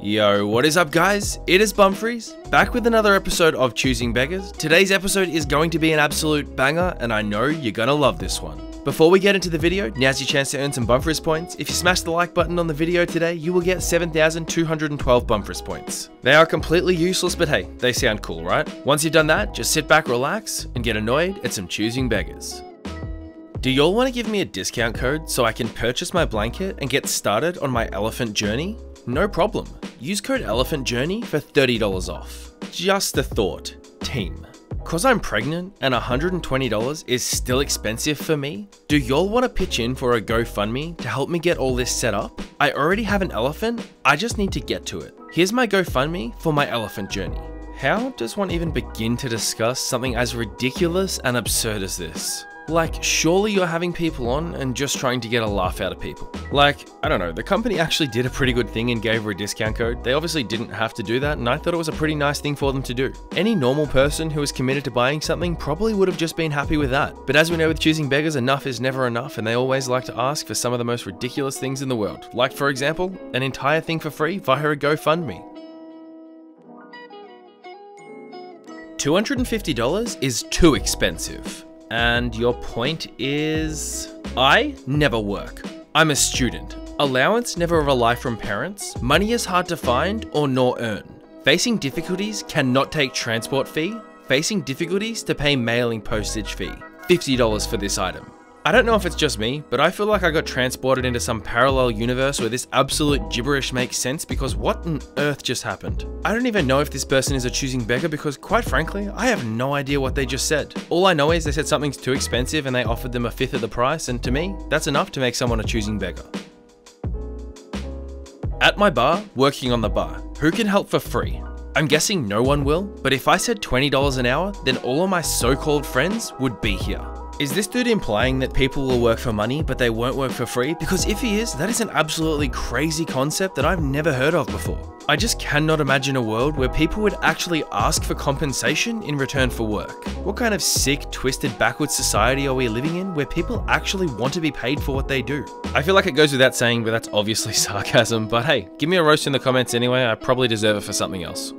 Yo, what is up guys? It is Bumfries, back with another episode of Choosing Beggars. Today's episode is going to be an absolute banger, and I know you're gonna love this one. Before we get into the video, now's your chance to earn some Bumfries points. If you smash the like button on the video today, you will get 7,212 Bumfries points. They are completely useless, but hey, they sound cool, right? Once you've done that, just sit back, relax, and get annoyed at some Choosing Beggars. Do y'all want to give me a discount code so I can purchase my blanket and get started on my elephant journey? No problem. Use code ELEPHANTJOURNEY for $30 off. Just a thought, team. Cause I'm pregnant and $120 is still expensive for me, do y'all want to pitch in for a GoFundMe to help me get all this set up? I already have an elephant, I just need to get to it. Here's my GoFundMe for my elephant journey. How does one even begin to discuss something as ridiculous and absurd as this? Like, surely you're having people on and just trying to get a laugh out of people. Like, I don't know, the company actually did a pretty good thing and gave her a discount code. They obviously didn't have to do that, and I thought it was a pretty nice thing for them to do. Any normal person who is committed to buying something probably would have just been happy with that. But as we know with Choosing Beggars, enough is never enough, and they always like to ask for some of the most ridiculous things in the world. Like, for example, an entire thing for free via a GoFundMe. $250 is too expensive. And your point is, I never work. I'm a student. Allowance never rely from parents. Money is hard to find or nor earn. Facing difficulties cannot take transport fee. Facing difficulties to pay mailing postage fee. $50 for this item. I don't know if it's just me, but I feel like I got transported into some parallel universe where this absolute gibberish makes sense, because what on earth just happened? I don't even know if this person is a choosing beggar, because quite frankly, I have no idea what they just said. All I know is they said something's too expensive and they offered them a fifth of the price, and to me, that's enough to make someone a choosing beggar. At my bar, working on the bar. Who can help for free? I'm guessing no one will, but if I said $20 an hour, then all of my so-called friends would be here. Is this dude implying that people will work for money, but they won't work for free? Because if he is, that is an absolutely crazy concept that I've never heard of before. I just cannot imagine a world where people would actually ask for compensation in return for work. What kind of sick, twisted, backwards society are we living in where people actually want to be paid for what they do? I feel like it goes without saying, but that's obviously sarcasm. But hey, give me a roast in the comments anyway, I probably deserve it for something else.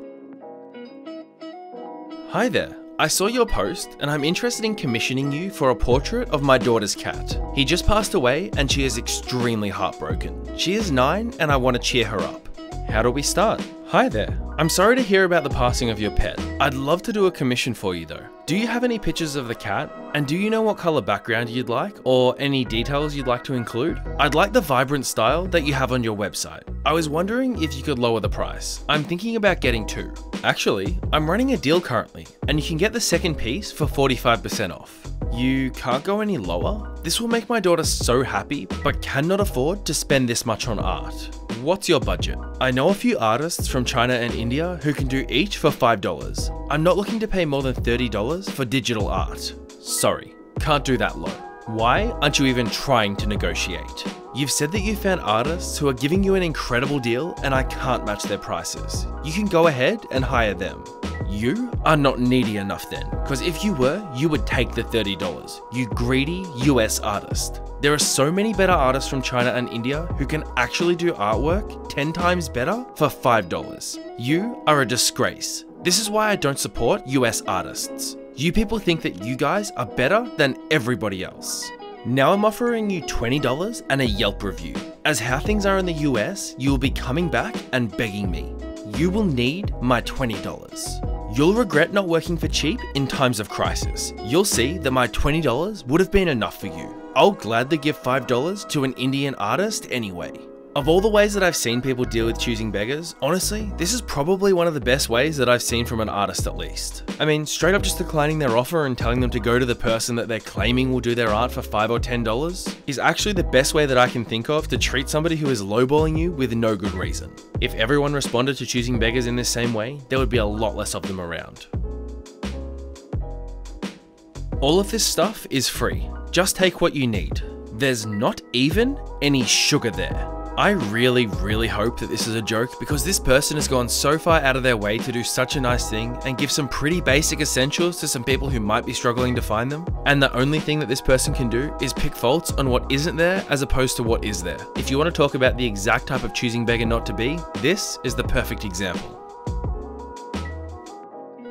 Hi there. I saw your post and I'm interested in commissioning you for a portrait of my daughter's cat. He just passed away and she is extremely heartbroken. She is 9 and I want to cheer her up. How do we start? Hi there. I'm sorry to hear about the passing of your pet. I'd love to do a commission for you though. Do you have any pictures of the cat? And do you know what color background you'd like, or any details you'd like to include? I'd like the vibrant style that you have on your website. I was wondering if you could lower the price. I'm thinking about getting 2. Actually, I'm running a deal currently, and you can get the second piece for 45% off. You can't go any lower? This will make my daughter so happy, but cannot afford to spend this much on art. What's your budget? I know a few artists from China and India who can do each for $5. I'm not looking to pay more than $30 for digital art. Sorry, can't do that low. Why aren't you even trying to negotiate? You've said that you found artists who are giving you an incredible deal and I can't match their prices. You can go ahead and hire them. You are not needy enough then, because if you were, you would take the $30, you greedy US artist. There are so many better artists from China and India who can actually do artwork 10 times better for $5. You are a disgrace. This is why I don't support US artists. You people think that you guys are better than everybody else. Now I'm offering you $20 and a Yelp review. As how things are in the US, you will be coming back and begging me. You will need my $20. You'll regret not working for cheap in times of crisis. You'll see that my $20 would have been enough for you. I'll gladly give $5 to an Indian artist anyway. Of all the ways that I've seen people deal with choosing beggars, honestly, this is probably one of the best ways that I've seen from an artist at least. I mean, straight up just declining their offer and telling them to go to the person that they're claiming will do their art for $5 or $10 is actually the best way that I can think of to treat somebody who is lowballing you with no good reason. If everyone responded to choosing beggars in this same way, there would be a lot less of them around. All of this stuff is free. Just take what you need. There's not even any sugar there. I really hope that this is a joke, because this person has gone so far out of their way to do such a nice thing and give some pretty basic essentials to some people who might be struggling to find them, and the only thing that this person can do is pick faults on what isn't there as opposed to what is there. If you want to talk about the exact type of choosing beggar not to be, this is the perfect example.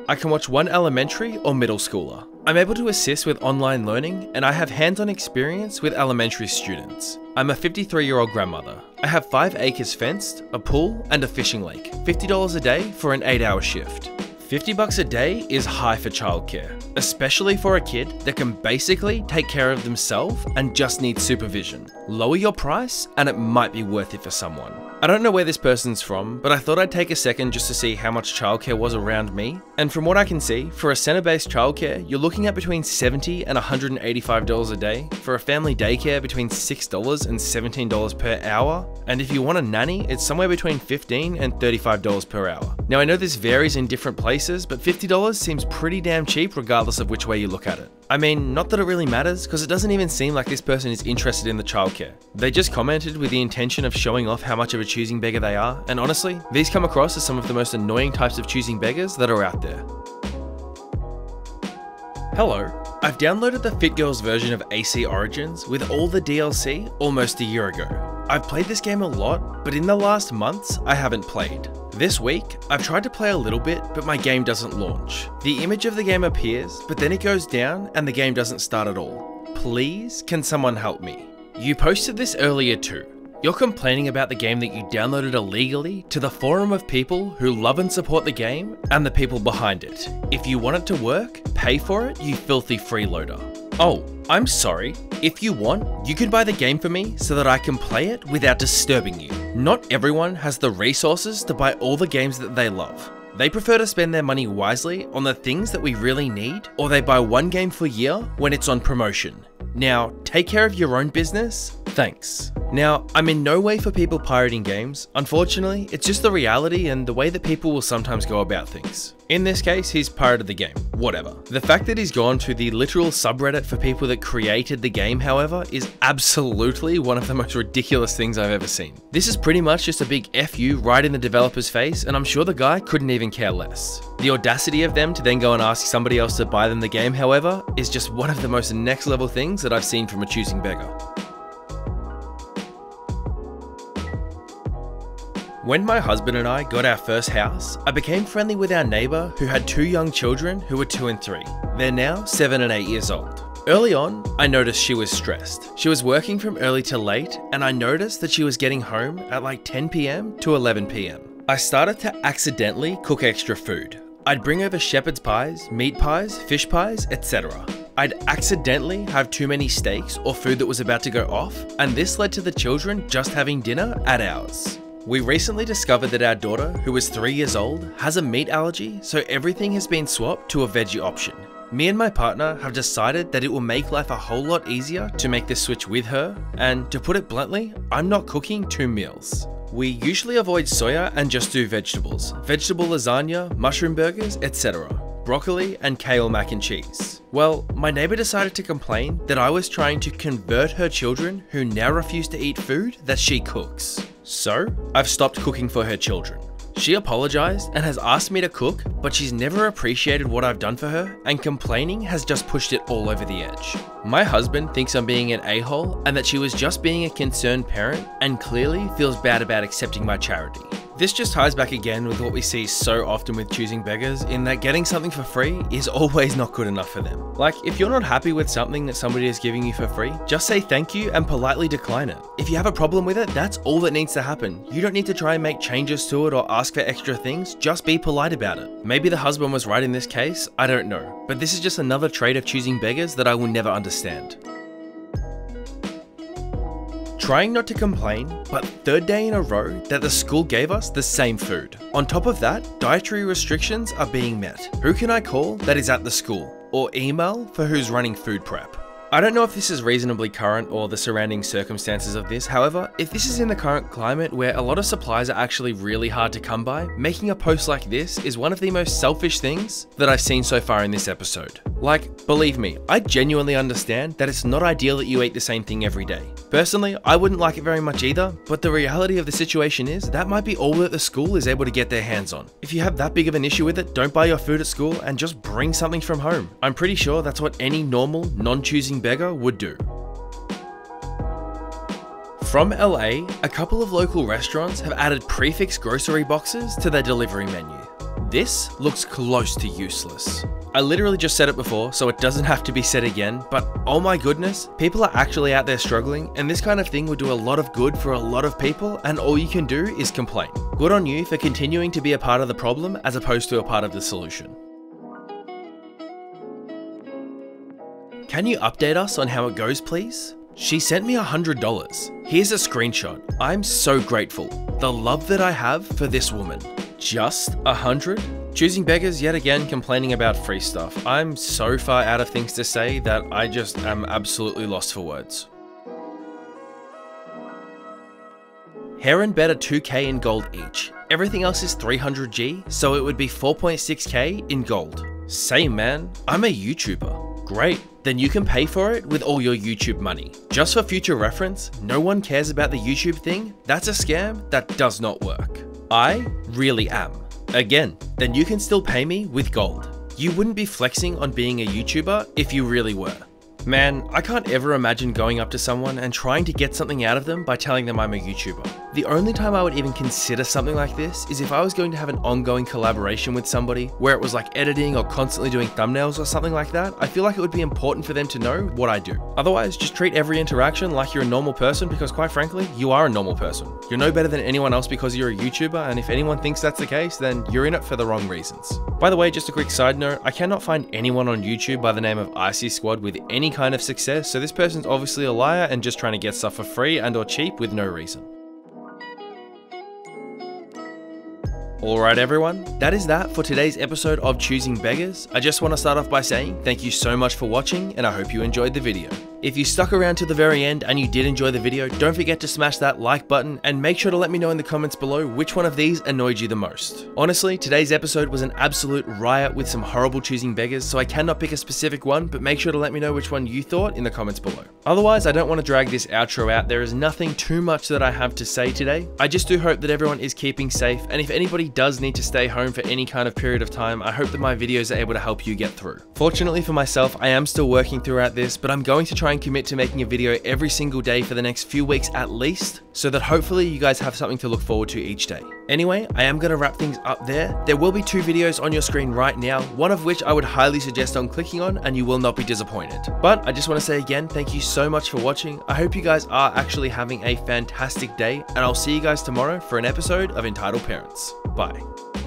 I can watch one elementary or middle schooler. I'm able to assist with online learning, and I have hands-on experience with elementary students. I'm a 53-year-old grandmother. I have 5 acres fenced, a pool, and a fishing lake. $50 a day for an 8-hour shift. $50 a day is high for childcare, especially for a kid that can basically take care of themselves and just needs supervision. Lower your price and it might be worth it for someone. I don't know where this person's from, but I thought I'd take a second just to see how much childcare was around me. And from what I can see, for a centre-based childcare, you're looking at between $70 and $185 a day. For a family daycare, between $6 and $17 per hour. And if you want a nanny, it's somewhere between $15 and $35 per hour. Now I know this varies in different places, but $50 seems pretty damn cheap regardless of which way you look at it. I mean, not that it really matters, because it doesn't even seem like this person is interested in the childcare. They just commented with the intention of showing off how much of a choosing beggar they are, and honestly, these come across as some of the most annoying types of choosing beggars that are out there. Hello, I've downloaded the Fit Girls version of AC Origins with all the DLC almost a year ago. I've played this game a lot, but in the last months, I haven't played. This week, I've tried to play a little bit, but my game doesn't launch. The image of the game appears, but then it goes down and the game doesn't start at all. Please, can someone help me? You posted this earlier too. You're complaining about the game that you downloaded illegally to the forum of people who love and support the game and the people behind it. If you want it to work, pay for it, you filthy freeloader. Oh, I'm sorry. If you want, you can buy the game for me so that I can play it without disturbing you. Not everyone has the resources to buy all the games that they love. They prefer to spend their money wisely on the things that we really need, or they buy one game for a year when it's on promotion. Now, take care of your own business. Thanks. Now, I'm in no way for people pirating games. Unfortunately, it's just the reality and the way that people will sometimes go about things. In this case, he's pirated the game. Whatever. The fact that he's gone to the literal subreddit for people that created the game, however, is absolutely one of the most ridiculous things I've ever seen. This is pretty much just a big FU right in the developer's face, and I'm sure the guy couldn't even care less. The audacity of them to then go and ask somebody else to buy them the game, however, is just one of the most next level things that I've seen from a choosing beggar. When my husband and I got our first house, I became friendly with our neighbour who had 2 young children who were 2 and 3. They're now 7 and 8 years old. Early on, I noticed she was stressed. She was working from early to late, and I noticed that she was getting home at like 10 PM to 11 PM. I started to accidentally cook extra food. I'd bring over shepherd's pies, meat pies, fish pies, etc. I'd accidentally have too many steaks or food that was about to go off, and this led to the children just having dinner at ours. We recently discovered that our daughter, who is 3 years old, has a meat allergy, so everything has been swapped to a veggie option. Me and my partner have decided that it will make life a whole lot easier to make this switch with her, and to put it bluntly, I'm not cooking 2 meals. We usually avoid soya and just do vegetables, vegetable lasagna, mushroom burgers, etc. Broccoli and kale mac and cheese. Well, my neighbor decided to complain that I was trying to convert her children who now refuse to eat food that she cooks. So, I've stopped cooking for her children. She apologized and has asked me to cook, but she's never appreciated what I've done for her, and complaining has just pushed it all over the edge. My husband thinks I'm being an a-hole and that she was just being a concerned parent, and clearly feels bad about accepting my charity. This just ties back again with what we see so often with choosing beggars, in that getting something for free is always not good enough for them. Like, if you're not happy with something that somebody is giving you for free, just say thank you and politely decline it. If you have a problem with it, that's all that needs to happen. You don't need to try and make changes to it or ask for extra things, just be polite about it. Maybe the husband was right in this case, I don't know. But this is just another trait of choosing beggars that I will never understand. Trying not to complain, but 3rd day in a row that the school gave us the same food. On top of that, dietary restrictions are being met. Who can I call that is at the school, or email for who's running food prep? I don't know if this is reasonably current or the surrounding circumstances of this, however, if this is in the current climate where a lot of supplies are actually really hard to come by, making a post like this is one of the most selfish things that I've seen so far in this episode. Like, believe me, I genuinely understand that it's not ideal that you eat the same thing every day. Personally, I wouldn't like it very much either, but the reality of the situation is that might be all that the school is able to get their hands on. If you have that big of an issue with it, don't buy your food at school and just bring something from home. I'm pretty sure that's what any normal, non-choosing beggar would do. From LA, a couple of local restaurants have added prefix grocery boxes to their delivery menu. This looks close to useless. I literally just said it before, so it doesn't have to be said again, but oh my goodness, people are actually out there struggling, and this kind of thing would do a lot of good for a lot of people, and all you can do is complain. Good on you for continuing to be a part of the problem as opposed to a part of the solution. Can you update us on how it goes, please? She sent me $100. Here's a screenshot. I'm so grateful. The love that I have for this woman. Just 100? Choosing Beggars yet again complaining about free stuff. I'm so far out of things to say that I just am absolutely lost for words. Hair and bed are 2K in gold each. Everything else is 300G, so it would be 4.6K in gold. Same man, I'm a YouTuber. Great, then you can pay for it with all your YouTube money. Just for future reference, no one cares about the YouTube thing. That's a scam that does not work. I really am. Again, then you can still pay me with gold. You wouldn't be flexing on being a YouTuber if you really were. Man, I can't ever imagine going up to someone and trying to get something out of them by telling them I'm a YouTuber. The only time I would even consider something like this is if I was going to have an ongoing collaboration with somebody where it was like editing or constantly doing thumbnails or something like that. I feel like it would be important for them to know what I do. Otherwise, just treat every interaction like you're a normal person because quite frankly, you are a normal person. You're no better than anyone else because you're a YouTuber, and if anyone thinks that's the case, then you're in it for the wrong reasons. By the way, just a quick side note, I cannot find anyone on YouTube by the name of IC Squad with any kind of success, so this person's obviously a liar and just trying to get stuff for free and or cheap with no reason. Alright everyone, that is that for today's episode of Choosing Beggars. I just want to start off by saying thank you so much for watching, and I hope you enjoyed the video. If you stuck around to the very end and you did enjoy the video, don't forget to smash that like button, and make sure to let me know in the comments below which one of these annoyed you the most. Honestly, today's episode was an absolute riot with some horrible Choosing Beggars, so I cannot pick a specific one, but make sure to let me know which one you thought in the comments below. Otherwise, I don't want to drag this outro out. There is nothing too much that I have to say today. I just do hope that everyone is keeping safe, and if anybody does need to stay home for any kind of period of time, I hope that my videos are able to help you get through. Fortunately for myself, I am still working throughout this, but I'm going to try and commit to making a video every single day for the next few weeks at least, so that hopefully you guys have something to look forward to each day. Anyway, I am going to wrap things up there. There will be two videos on your screen right now, one of which I would highly suggest on clicking on, and you will not be disappointed. But I just want to say again, thank you so much for watching. I hope you guys are actually having a fantastic day, and I'll see you guys tomorrow for an episode of Entitled Parents. Bye.